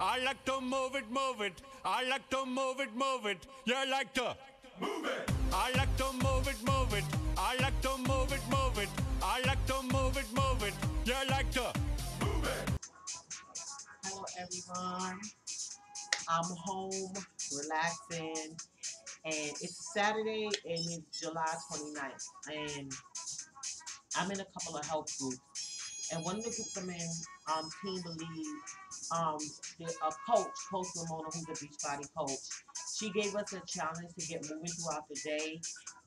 I like to move it, move it. I like to move it, move it. You like to move it. I like to move it, move it. I like to move it, move it. I like to move it, move it. You like to move it. Hello everyone. I'm home, relaxing, and it's Saturday and it's July 29th. And I'm in a couple of health groups. And one of the groups I'm in, Team Believe, a coach, Coach Ramona, who's a Beachbody coach, she gave us a challenge to get moving throughout the day.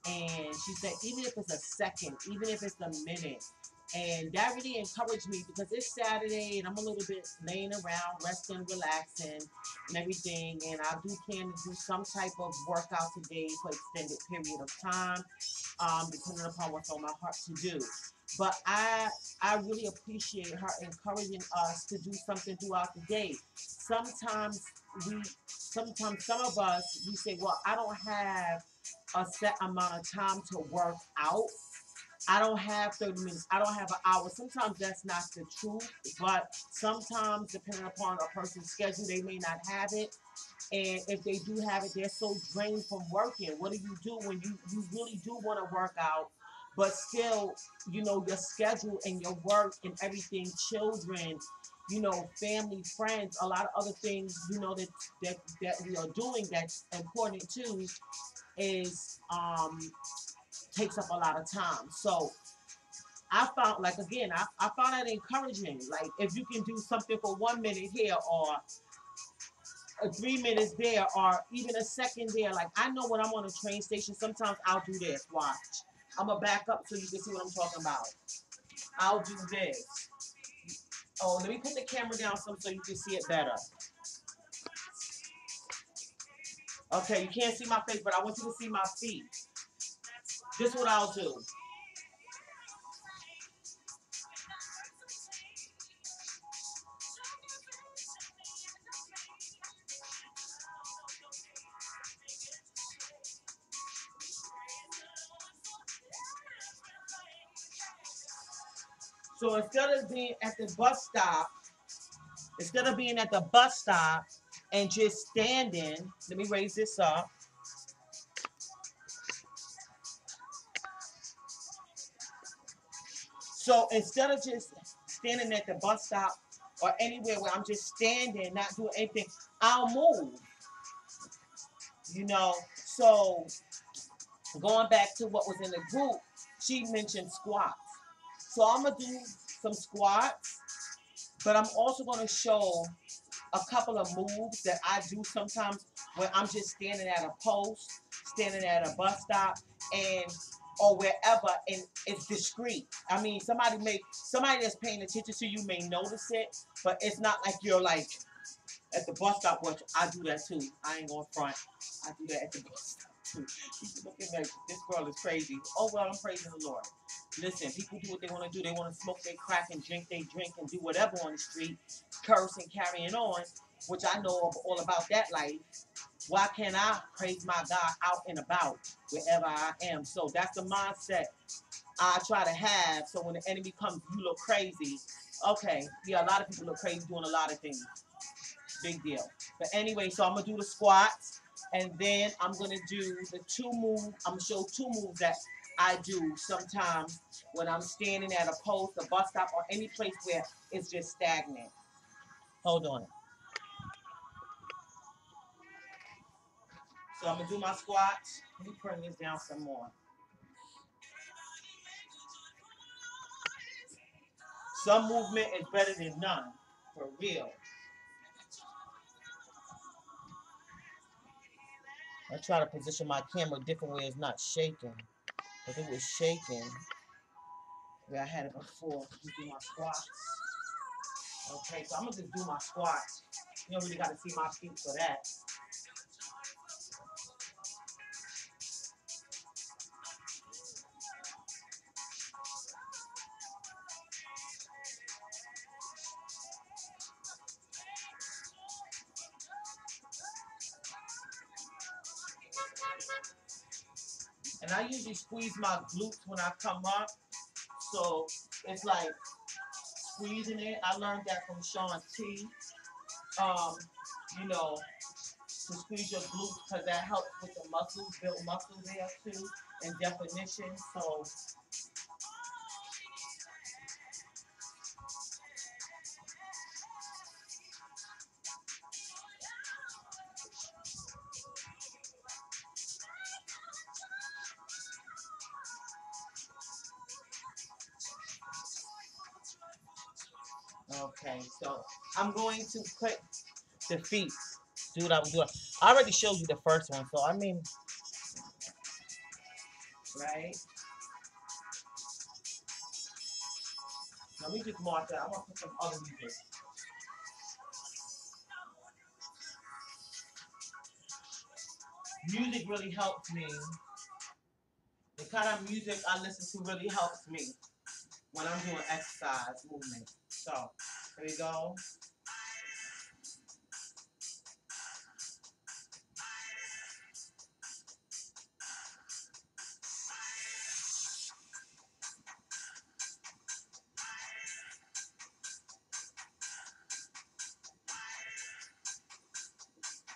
And she said, even if it's a second, even if it's a minute. And that really encouraged me because it's Saturday and I'm a little bit laying around, resting, relaxing, and everything. And I do plan to do some type of workout today for an extended period of time, depending upon what's on my heart to do. But I really appreciate her encouraging us to do something throughout the day. Sometimes some of us, we say, well, I don't have a set amount of time to work out. I don't have 30 minutes. I don't have an hour. Sometimes that's not the truth, but sometimes depending upon a person's schedule, they may not have it. And if they do have it, they're so drained from working. What do you do when you really do want to work out, but still, you know, your schedule and your work and everything, children, you know, family, friends, a lot of other things, you know, that we are doing that's important too is, takes up a lot of time. So I found, like, again, I found that encouraging. Like, if you can do something for 1 minute here or 3 minutes there or even a second there. Like, I know when I'm on a train station, sometimes I'll do this. Watch. I'm going to back up so you can see what I'm talking about. I'll do this. Oh, let me put the camera down some so you can see it better. Okay, you can't see my face, but I want you to see my feet. This is what I'll do. So instead of being at the bus stop and just standing, let me raise this up. So instead of just standing at the bus stop or anywhere where I'm just standing, not doing anything, I'll move, you know. So going back to what was in the group, she mentioned squats. So I'm going to do some squats, but I'm also going to show a couple of moves that I do sometimes when I'm just standing at a post, standing at a bus stop, and or wherever, and it's discreet. I mean, somebody that's paying attention to you may notice it, but it's not like you're like at the bus stop. Which I do that too. I ain't going front. I do that at the bus stop too. People looking like this girl is crazy. Oh well, I'm praising the Lord. Listen, people do what they want to do. They want to smoke their crack and drink their drink and do whatever on the street, curse and carrying on, which I know all about that life. Why can't I praise my God out and about wherever I am? So that's the mindset I try to have. So when the enemy comes, you look crazy. Okay, yeah, a lot of people look crazy doing a lot of things. Big deal. But anyway, so I'm going to do the squats. And then I'm going to do the two moves. I'm going to show two moves that I do sometimes when I'm standing at a post, a bus stop, or any place where it's just stagnant. Hold on. So I'm going to do my squats. Let me bring this down some more. Some movement is better than none, for real. I try to position my camera a different way. It's not shaking. If it was shaking, where I had it before, I'm going to do my squats. Okay, so I'm going to just do my squats. You don't really got to see my feet for that. And I usually squeeze my glutes when I come up. So it's like squeezing it. I learned that from Shaun T. you know, to squeeze your glutes, because that helps with the muscles, build muscle there too, and definition. So okay, so I'm going to put the feet. Dude, I'm doing. I already showed you the first one, so I mean, right? Let me just mark that. I'm gonna put some other music. Music really helps me. The kind of music I listen to really helps me when I'm doing exercise movement. So here we go.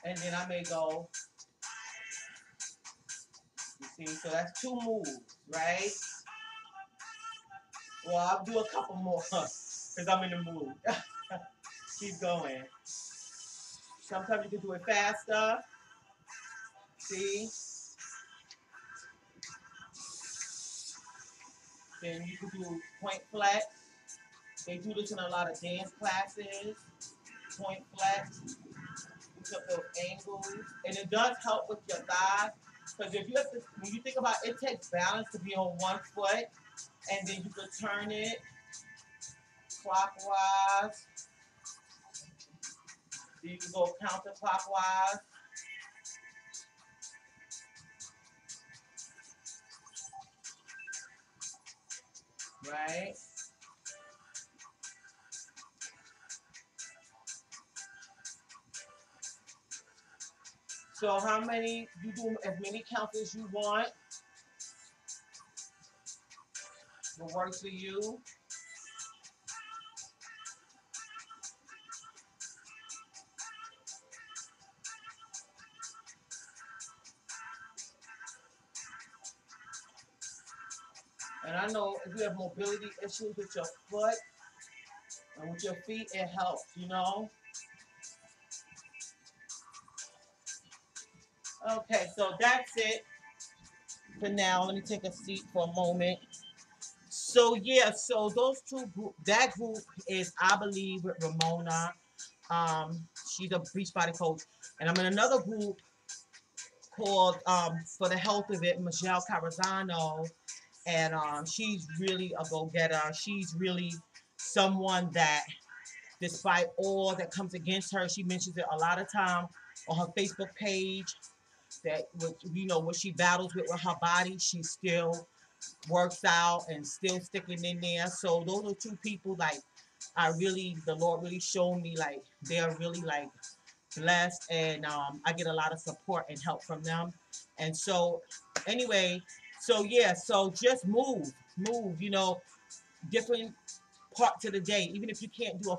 And then I may go, you see, so that's two moves, right? Well, I'll do a couple more, because I'm in the mood. Keep going. Sometimes you can do it faster. See? Then you can do point flex. They do this in a lot of dance classes. Point flex. Up those angles, and it does help with your thighs, because if you have to, when you think about it, it takes balance to be on one foot, and then you can turn it clockwise. Then you can go counterclockwise. Right? So how many, you do as many counts as you want. What works for you. And I know if you have mobility issues with your foot and with your feet, it helps, you know. Okay, so that's it for now. Let me take a seat for a moment. So yeah, so those two group, that group is, I believe, with Ramona. She's a Beachbody coach, and I'm in another group called for the health of it, Michelle Carrazano, and she's really a go-getter. She's really someone that, despite all that comes against her, she mentions it a lot of time on her Facebook page. That, you know, what she battles with her body, she still works out and still sticking in there. So those are two people, like, I really, the Lord really showed me, like, they're really, like, blessed, and I get a lot of support and help from them. And so anyway, so yeah, so just move, you know, different parts of the day. Even if you can't do a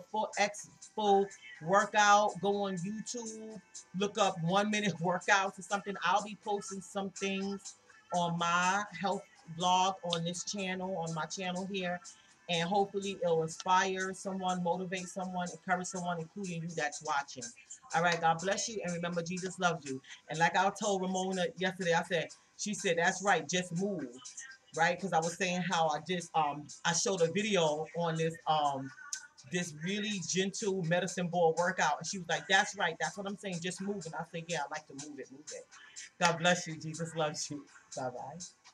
full workout, go on YouTube, look up 1-minute workouts or something. I'll be posting some things on my health blog on this channel, on my channel here, and hopefully it'll inspire someone, motivate someone, encourage someone, including you that's watching. All right, God bless you, and remember, Jesus loves you. And like I told Ramona yesterday, I said, she said, that's right, just move, right? Because I was saying how I just I showed a video on this this really gentle medicine ball workout, and she was like, that's right, that's what I'm saying, just move. And I said, yeah, I like to move it. God bless you. Jesus loves you. Bye-bye.